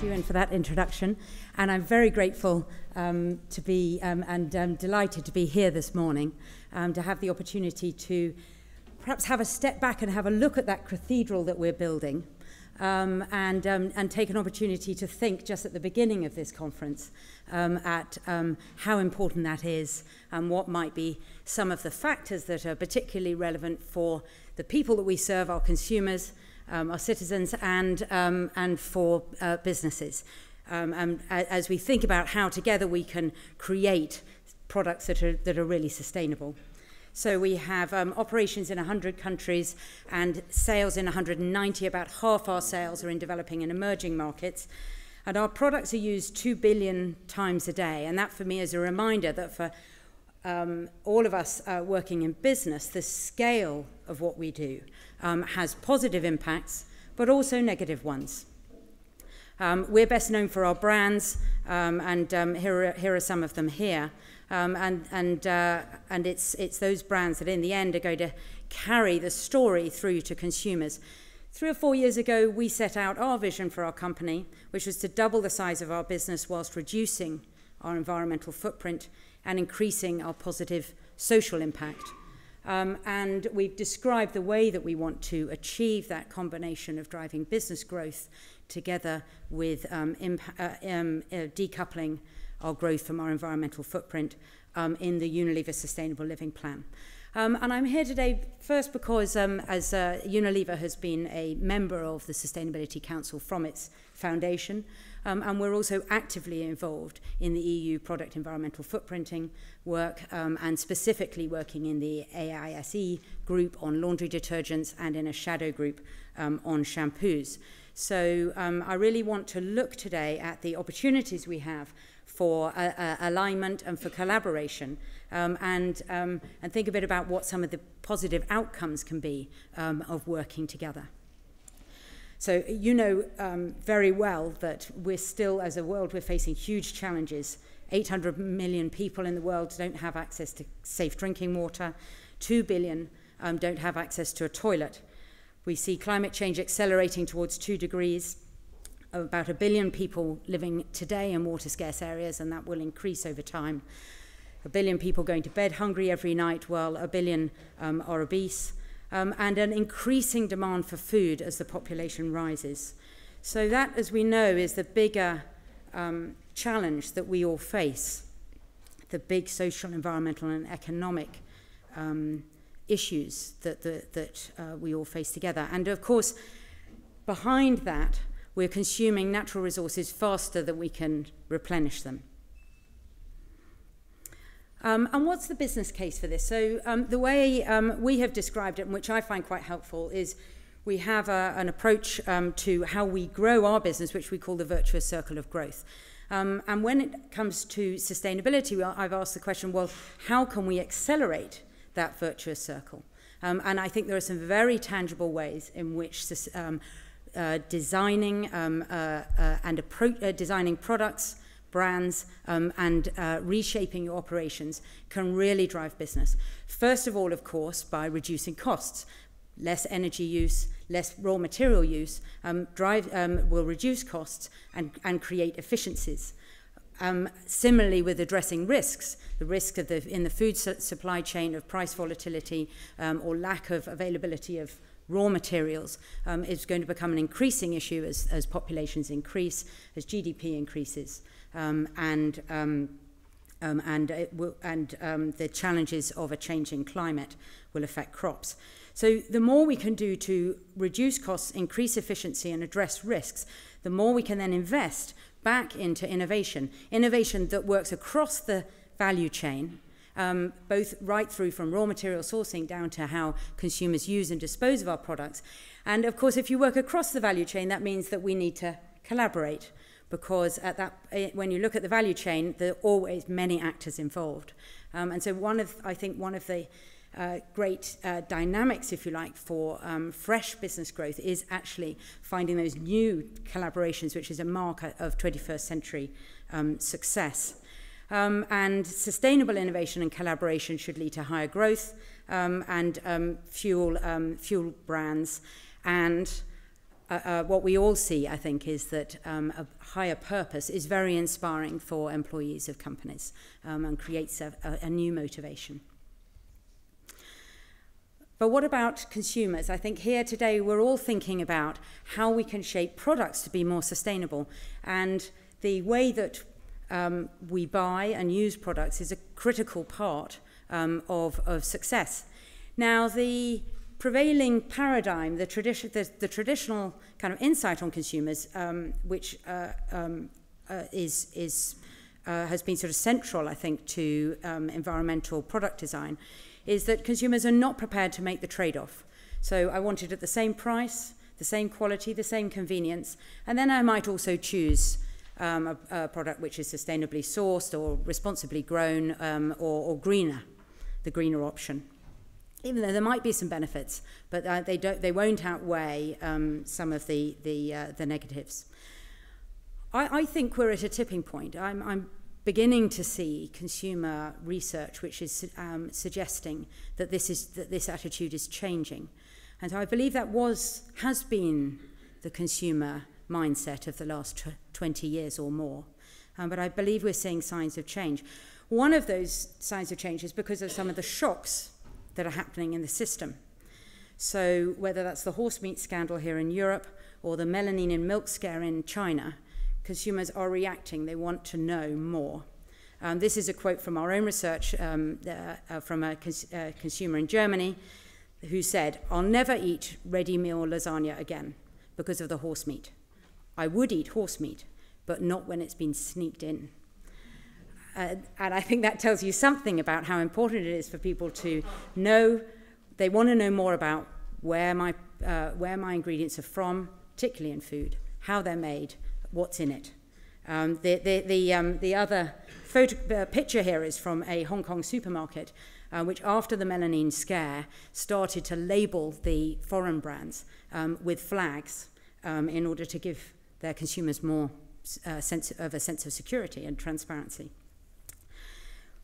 thank you, Ian, for that introduction. And I'm very grateful to be delighted to be here this morning, to have the opportunity to perhaps have a step back and have a look at that cathedral that we're building, and take an opportunity to think just at the beginning of this conference at how important that is and what might be some of the factors that are particularly relevant for the people that we serve, our consumers, our citizens, and for businesses, as we think about how together we can create products that are really sustainable. So we have operations in 100 countries and sales in 190. About half our sales are in developing and emerging markets. And our products are used 2 billion times a day. And that for me is a reminder that for all of us working in business, the scale of what we do has positive impacts, but also negative ones. We're best known for our brands, here are some of them here. And it's those brands that in the end are going to carry the story through to consumers. 3 or 4 years ago, we set out our vision for our company, which was to double the size of our business whilst reducing our environmental footprint and increasing our positive social impact. And we've described the way that we want to achieve that combination of driving business growth together with decoupling our growth from our environmental footprint in the Unilever Sustainable Living Plan. And I'm here today first because as Unilever has been a member of the Sustainability Council from its foundation, and we're also actively involved in the EU product environmental footprinting work, and specifically working in the AISE group on laundry detergents and in a shadow group on shampoos. So I really want to look today at the opportunities we have for alignment and for collaboration, and think a bit about what some of the positive outcomes can be of working together. So you know very well that we're still, as a world, we're facing huge challenges. 800 million people in the world don't have access to safe drinking water. 2 billion don't have access to a toilet. We see climate change accelerating towards 2 degrees. About 1 billion people living today in water scarce areas, and that will increase over time. 1 billion people going to bed hungry every night, while 1 billion are obese, and an increasing demand for food as the population rises. So that, as we know, is the bigger challenge that we all face, the big social, environmental, and economic issues that we all face together. And of course, behind that, we're consuming natural resources faster than we can replenish them. And what's the business case for this? So the way we have described it, and which I find quite helpful, is we have an approach to how we grow our business, which we call the virtuous circle of growth. And when it comes to sustainability, well, I've asked the question, well, how can we accelerate that virtuous circle? And I think there are some very tangible ways in which designing products, brands, and reshaping your operations can really drive business. First of all, of course, by reducing costs. Less energy use, less raw material use will reduce costs and create efficiencies. Similarly, with addressing risks, the risk of in the food supply chain of price volatility or lack of availability of raw materials is going to become an increasing issue as populations increase, as GDP increases, and the challenges of a changing climate will affect crops. So the more we can do to reduce costs, increase efficiency, and address risks, the more we can then invest back into innovation, innovation that works across the value chain, both right through from raw material sourcing down to how consumers use and dispose of our products. And of course, if you work across the value chain, that means that we need to collaborate, because when you look at the value chain, there are always many actors involved. And so I think one of the great dynamics, if you like, for fresh business growth is actually finding those new collaborations, which is a mark of 21st century success. And sustainable innovation and collaboration should lead to higher growth and fuel brands and what we all see, I think, is that a higher purpose is very inspiring for employees of companies and creates a new motivation. But what about consumers? I think here today we're all thinking about how we can shape products to be more sustainable. And the way that we buy and use products is a critical part of success. Now, the prevailing paradigm, the traditional kind of insight on consumers, which has been sort of central, I think, to environmental product design, is that consumers are not prepared to make the trade-off. So I want it at the same price, the same quality, the same convenience, and then I might also choose a product which is sustainably sourced or responsibly grown or greener, the greener option. Even though there might be some benefits, but they won't outweigh some of the negatives. I think we're at a tipping point. I'm beginning to see consumer research which is suggesting that this attitude is changing, and I believe that has been the consumer mindset of the last 20 years or more. But I believe we're seeing signs of change. One of those signs of change is because of some of the shocks that are happening in the system. So whether that's the horse meat scandal here in Europe or the melamine in milk scare in China, consumers are reacting. They want to know more. This is a quote from our own research from a consumer in Germany who said, "I'll never eat ready meal lasagna again because of the horse meat. I would eat horse meat, but not when it's been sneaked in." And I think that tells you something about how important it is for people to know. They want to know more about where my ingredients are from, particularly in food, how they're made, what's in it. The other picture here is from a Hong Kong supermarket, which after the melamine scare started to label the foreign brands with flags in order to give their consumers more sense of security and transparency.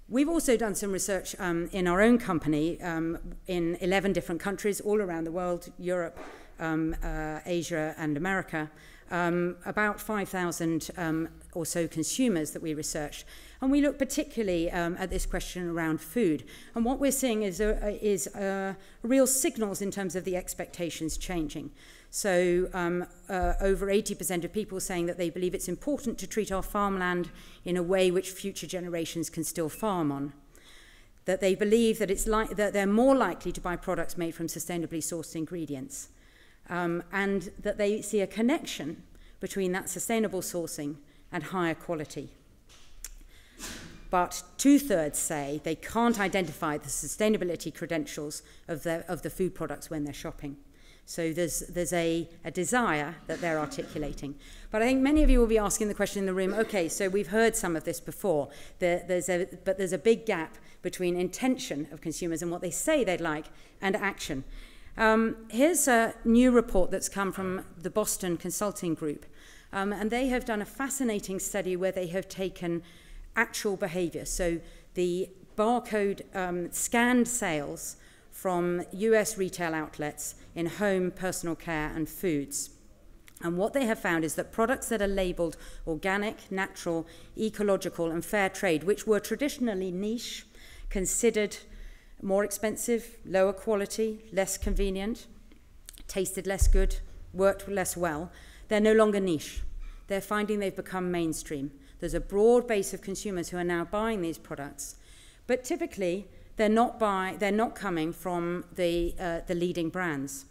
We've also done some research in our own company in 11 different countries all around the world, Europe, Asia and America, about 5,000 or so consumers that we researched. And we looked particularly at this question around food. And what we're seeing is real signals in terms of the expectations changing. So over 80% of people saying that they believe it's important to treat our farmland in a way which future generations can still farm on. That they believe that that they're more likely to buy products made from sustainably sourced ingredients. And that they see a connection between that sustainable sourcing and higher quality. But two-thirds say they can't identify the sustainability credentials of the food products when they're shopping. So there's a desire that they're articulating. But I think many of you will be asking the question in the room, okay, so we've heard some of this before, but there's a big gap between intention of consumers and what they say they'd like and action. Here's a new report that's come from the Boston Consulting Group, and they have done a fascinating study where they have taken actual behavior. So the barcode scanned sales from US retail outlets in home, personal care, and foods. And what they have found is that products that are labeled organic, natural, ecological, and fair trade, which were traditionally niche, considered more expensive, lower quality, less convenient, tasted less good, worked less well, they're no longer niche. They're finding they've become mainstream. There's a broad base of consumers who are now buying these products, but typically, they're not coming from the leading brands.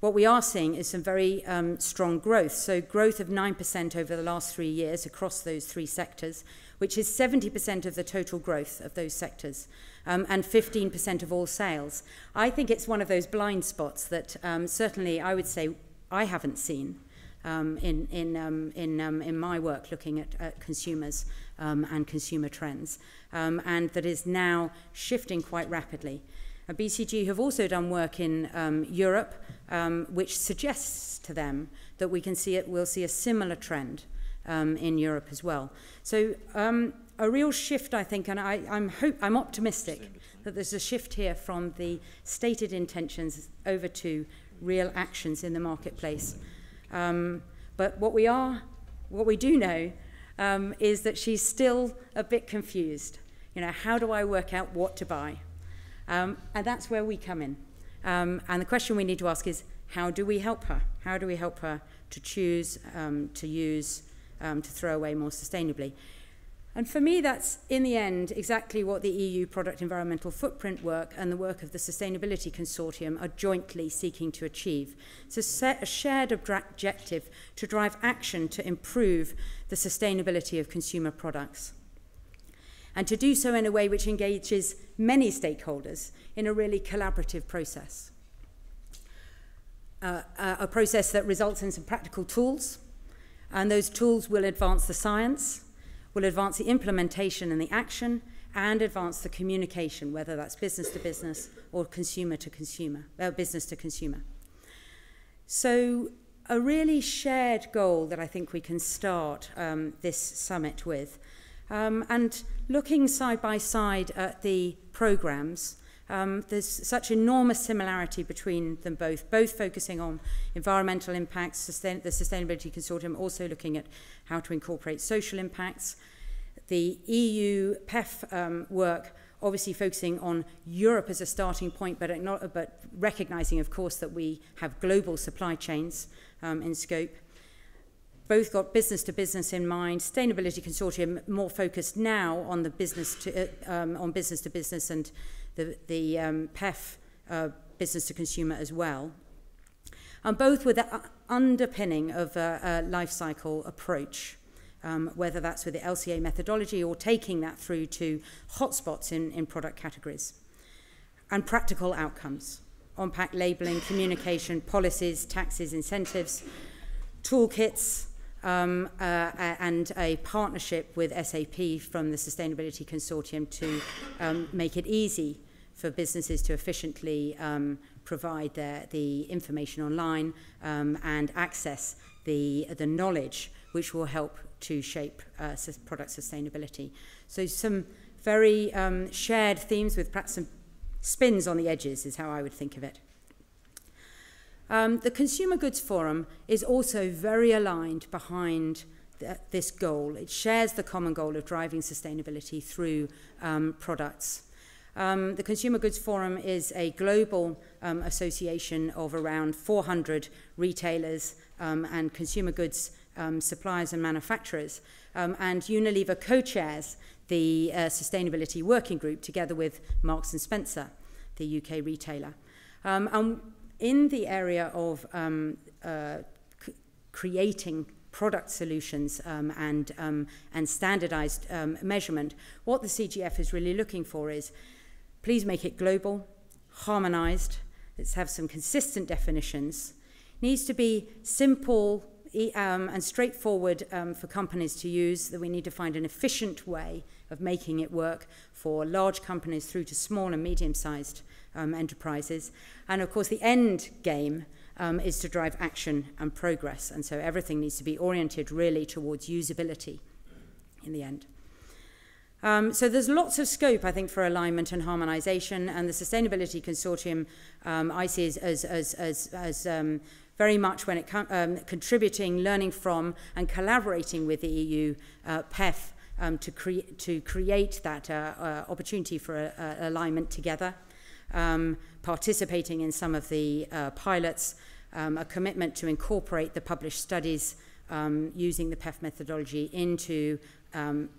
What we are seeing is some very strong growth. So growth of 9% over the last 3 years across those three sectors, which is 70% of the total growth of those sectors and 15% of all sales. I think it's one of those blind spots that certainly I would say I haven't seen in my work looking at consumers and consumer trends, and that is now shifting quite rapidly. BCG have also done work in Europe, which suggests to them that we'll see a similar trend in Europe as well. So a real shift, I think, and I'm optimistic that there's a shift here from the stated intentions over to real actions in the marketplace. But what we do know is that she's still a bit confused. You know, how do I work out what to buy? And that's where we come in. And the question we need to ask is, how do we help her? How do we help her to choose, to use, to throw away more sustainably? And for me, that's, in the end, exactly what the EU product environmental footprint work and the work of the Sustainability Consortium are jointly seeking to achieve. So set a shared objective to drive action to improve the sustainability of consumer products. And to do so in a way which engages many stakeholders in a really collaborative process. A process that results in some practical tools, and those tools will advance the science, will advance the implementation and the action, and advance the communication, whether that's business to business or consumer to consumer, business to consumer. So a really shared goal that I think we can start this summit with, and looking side by side at the programs, there's such enormous similarity between them both, focusing on environmental impacts, the Sustainability Consortium also looking at how to incorporate social impacts. The EU PEF work obviously focusing on Europe as a starting point, but recognizing, of course, that we have global supply chains in scope. Both got business to business in mind. Sustainability Consortium more focused now on the business to business, and the PEF business to consumer as well. And both with the underpinning of a life cycle approach, whether that's with the LCA methodology or taking that through to hotspots in product categories. And practical outcomes, on-pack labelling, communication, policies, taxes, incentives, toolkits, and a partnership with SAP from the Sustainability Consortium to make it easy for businesses to efficiently provide the information online and access the knowledge which will help to shape product sustainability. So some very shared themes with perhaps some spins on the edges is how I would think of it. The Consumer Goods Forum is also very aligned behind this goal. It shares the common goal of driving sustainability through products. The Consumer Goods Forum is a global association of around 400 retailers and consumer goods suppliers and manufacturers, and Unilever co-chairs the Sustainability Working Group together with Marks and Spencer, the UK retailer. In the area of creating product solutions and standardized measurement, what the CGF is really looking for is, please make it global, harmonized, let's have some consistent definitions. It needs to be simple and straightforward for companies to use, that we need to find an efficient way of making it work for large companies through to small and medium-sized enterprises. And of course the end game is to drive action and progress, and so everything needs to be oriented really towards usability in the end. So there's lots of scope, I think, for alignment and harmonization, and the Sustainability Consortium I see as very much when it contributing, learning from, and collaborating with the EU PEF to create that opportunity for alignment together. Participating in some of the pilots, a commitment to incorporate the published studies using the PEF methodology into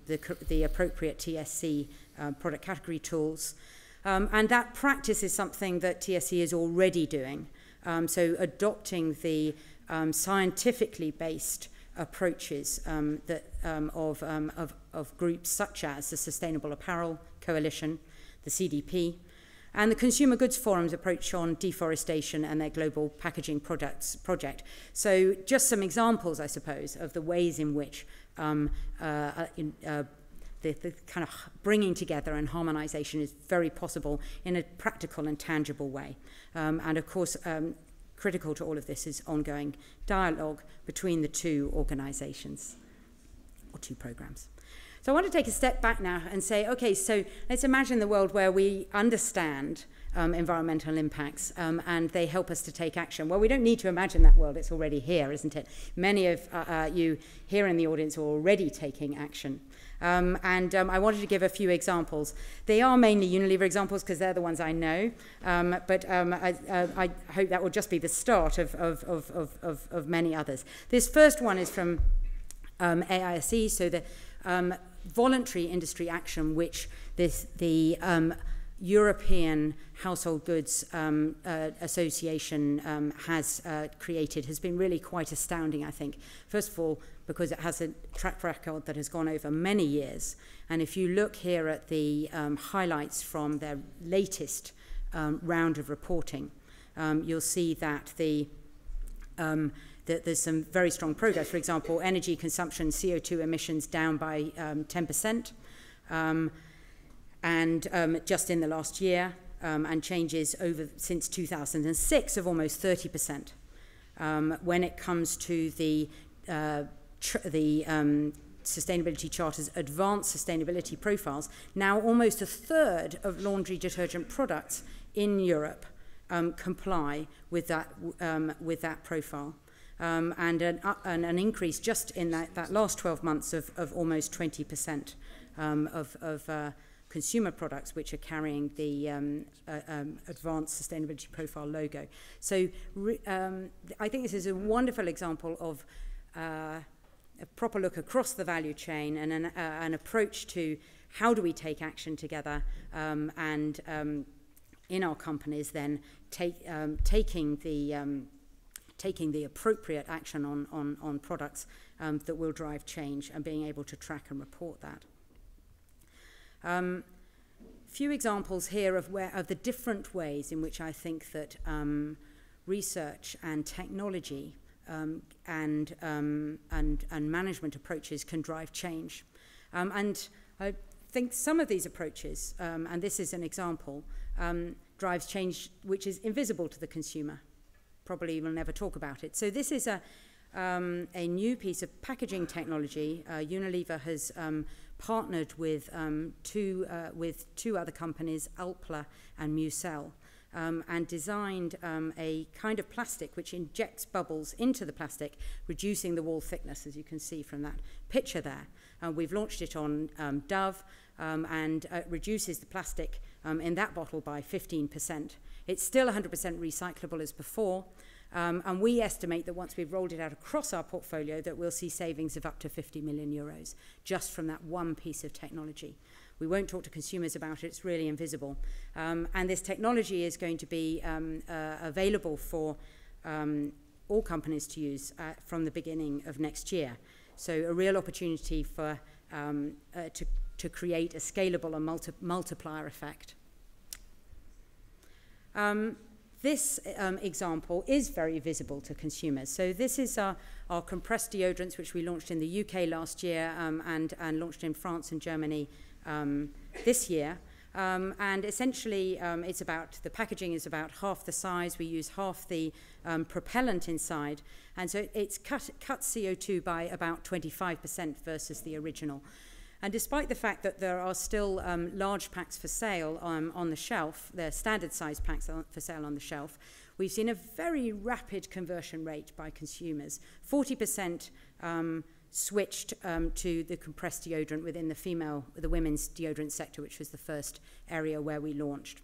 the appropriate TSC product category tools. And that practice is something that TSC is already doing. So adopting the scientifically based approaches of groups such as the Sustainable Apparel Coalition, the CDP, and the Consumer Goods Forum's approach on deforestation and their global packaging project. So just some examples, I suppose, of the ways in which the kind of bringing together and harmonization is very possible in a practical and tangible way. And of course, critical to all of this is ongoing dialogue between the two organizations or two programs. So I want to take a step back now and say, okay, so let's imagine the world where we understand environmental impacts, and they help us to take action. Well, we don't need to imagine that world, it's already here, isn't it? Many of you here in the audience are already taking action. I wanted to give a few examples. They are mainly Unilever examples because they're the ones I know, I hope that will just be the start of many others. This first one is from AISE, so the voluntary industry action, which the European Household Goods Association has created, has been really quite astounding, I think. First of all, because it has a track record that has gone over many years. And if you look here at the highlights from their latest round of reporting, you'll see that there's some very strong progress. For example, energy consumption, CO2 emissions down by 10%. Just in the last year, and changes over since 2006 of almost 30%. When it comes to the Sustainability Charter's advanced sustainability profiles, now almost a third of laundry detergent products in Europe comply with that profile, and an increase just in that last 12 months of almost 20% of consumer products which are carrying the advanced sustainability profile logo. So I think this is a wonderful example of a proper look across the value chain and an approach to how do we take action together in our companies then taking the appropriate action on products that will drive change and being able to track and report that. Few examples here of the different ways in which I think that research and technology and management approaches can drive change. And I think some of these approaches, and this is an example, drives change which is invisible to the consumer. Probably we'll never talk about it. So this is a new piece of packaging technology. Unilever has partnered with two other companies, Alpla and Musel, and designed a kind of plastic which injects bubbles into the plastic, reducing the wall thickness, as you can see from that picture there. We've launched it on Dove, and it reduces the plastic in that bottle by 15%. It's still 100% recyclable as before, and we estimate that once we've rolled it out across our portfolio that we'll see savings of up to 50 million euros just from that one piece of technology. We won't talk to consumers about it, it's really invisible. And this technology is going to be available for all companies to use from the beginning of next year. So a real opportunity for, to create a scalable and multiplier effect. This example is very visible to consumers. So this is our compressed deodorants, which we launched in the UK last year and launched in France and Germany this year. And essentially, it's about, the packaging is about half the size. We use half the propellant inside. And so it's cuts CO2 by about 25% versus the original. And despite the fact that there are still large packs for sale on the shelf, they're standard size packs for sale on the shelf, we've seen a very rapid conversion rate by consumers. 40% switched to the compressed deodorant within the women's deodorant sector, which was the first area where we launched.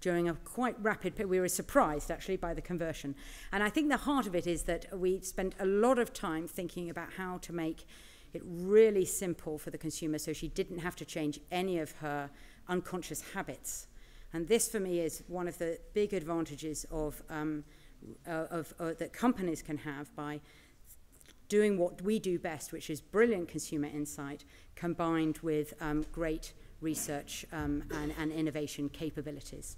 During a quite rapid, we were surprised actually by the conversion. And I think the heart of it is that we spent a lot of time thinking about how to make it really simple for the consumer so she didn't have to change any of her unconscious habits. And this for me is one of the big advantages that companies can have by doing what we do best, which is brilliant consumer insight combined with great research and innovation capabilities.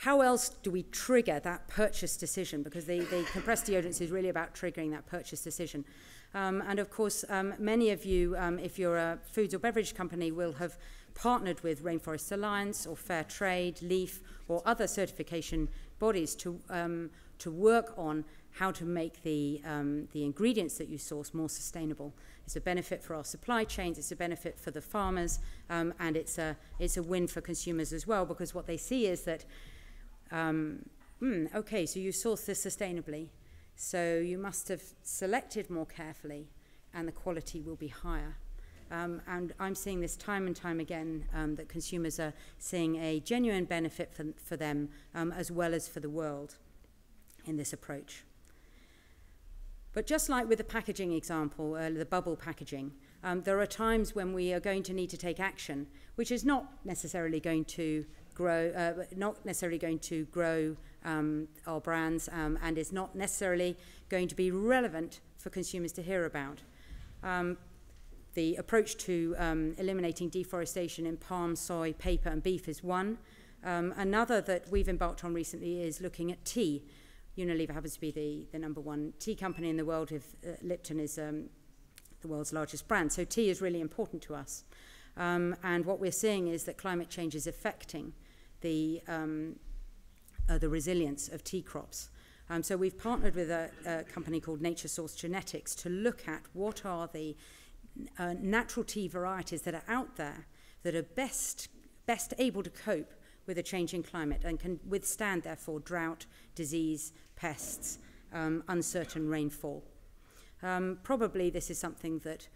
How else do we trigger that purchase decision? Because the compressed deodorants is really about triggering that purchase decision. And of course, many of you, if you're a foods or beverage company, will have partnered with Rainforest Alliance or Fair Trade, LEAF, or other certification bodies to work on how to make the ingredients that you source more sustainable. It's a benefit for our supply chains, it's a benefit for the farmers, and it's a win for consumers as well, because what they see is that, okay, so you source this sustainably, so you must have selected more carefully, and the quality will be higher. And I'm seeing this time and time again, that consumers are seeing a genuine benefit for them, as well as for the world in this approach. But just like with the packaging example, the bubble packaging, there are times when we are going to need to take action, which is not necessarily going to grow, our brands, and is not necessarily going to be relevant for consumers to hear about. The approach to eliminating deforestation in palm, soy, paper and beef is one. Another that we've embarked on recently is looking at tea. Unilever happens to be the #1 tea company in the world, if Lipton is the world's largest brand. So tea is really important to us. And what we're seeing is that climate change is affecting the resilience of tea crops. So we've partnered with a company called Nature Source Genetics to look at what are the natural tea varieties that are out there that are best able to cope with a changing climate and can withstand, therefore, drought, disease, pests, uncertain rainfall. Probably this is something that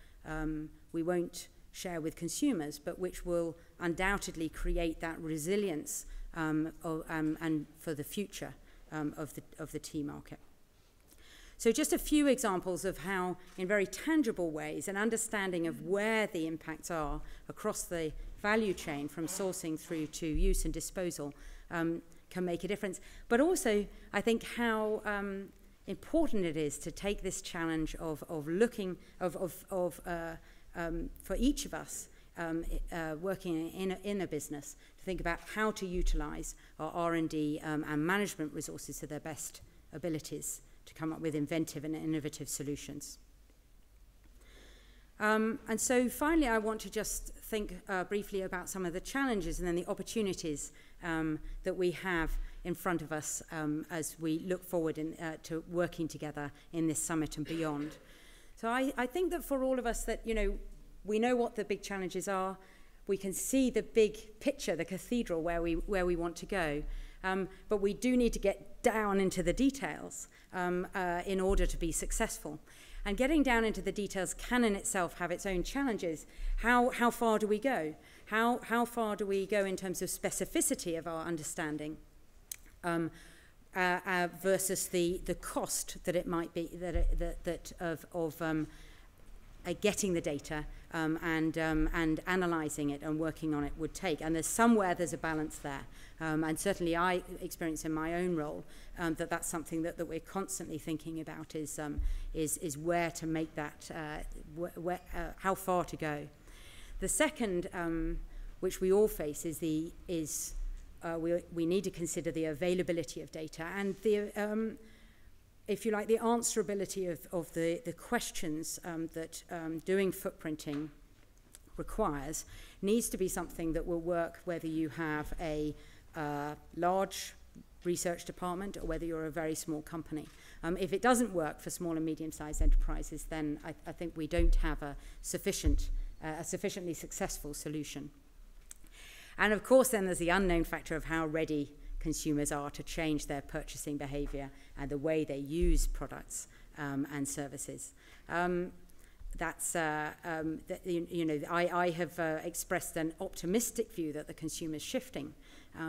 we won't share with consumers, but which will undoubtedly create that resilience and for the future of the tea market. So just a few examples of how, in very tangible ways, an understanding of where the impacts are across the value chain, from sourcing through to use and disposal, can make a difference. But also, I think how important it is to take this challenge of looking, for each of us working in a business, to think about how to utilize our R&D and management resources to their best abilities, to come up with inventive and innovative solutions. And so finally, I want to just think briefly about some of the challenges and then the opportunities that we have in front of us as we look forward to working together in this summit and beyond. So I think that for all of us that, you know, we know what the big challenges are, we can see the big picture, the cathedral where we want to go. But we do need to get down into the details in order to be successful. And getting down into the details can in itself have its own challenges. How far do we go? How far do we go in terms of specificity of our understanding versus the cost that it might be getting the data and analysing it and working on it would take. And there's somewhere there's a balance there. And certainly I experience in my own role that that's something that we're constantly thinking about is where to make that, how far to go. The second, which we all face, is we need to consider the availability of data and the if you like, the answerability of the questions that doing footprinting requires needs to be something that will work whether you have a large research department or whether you're a very small company. If it doesn't work for small and medium-sized enterprises, then I think we don't have a sufficiently successful solution. And of course, then there's the unknown factor of how ready consumers are to change their purchasing behavior and the way they use products and services. I have expressed an optimistic view that the consumer is shifting,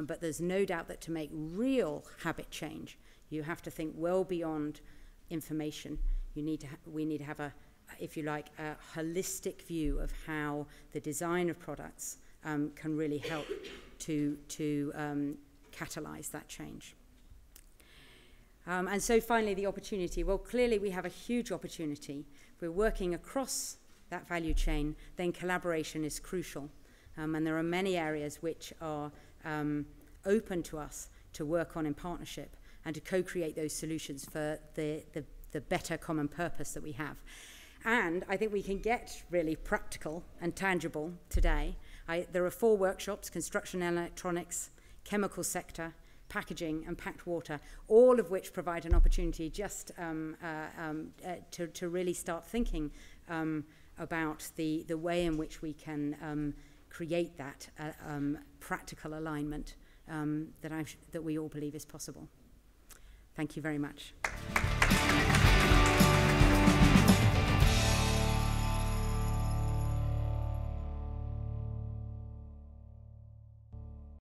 but there's no doubt that to make real habit change, you have to think well beyond information. We need to have a, if you like, a holistic view of how the design of products can really help to catalyze that change. And so finally, the opportunity. Well, clearly we have a huge opportunity. If we're working across that value chain, then collaboration is crucial. And there are many areas which are open to us to work on in partnership and to co-create those solutions for the better common purpose that we have. And I think we can get really practical and tangible today. There are 4 workshops: construction and electronics, chemical sector, packaging and packed water, all of which provide an opportunity just to really start thinking about the way in which we can create that practical alignment that we all believe is possible. Thank you very much.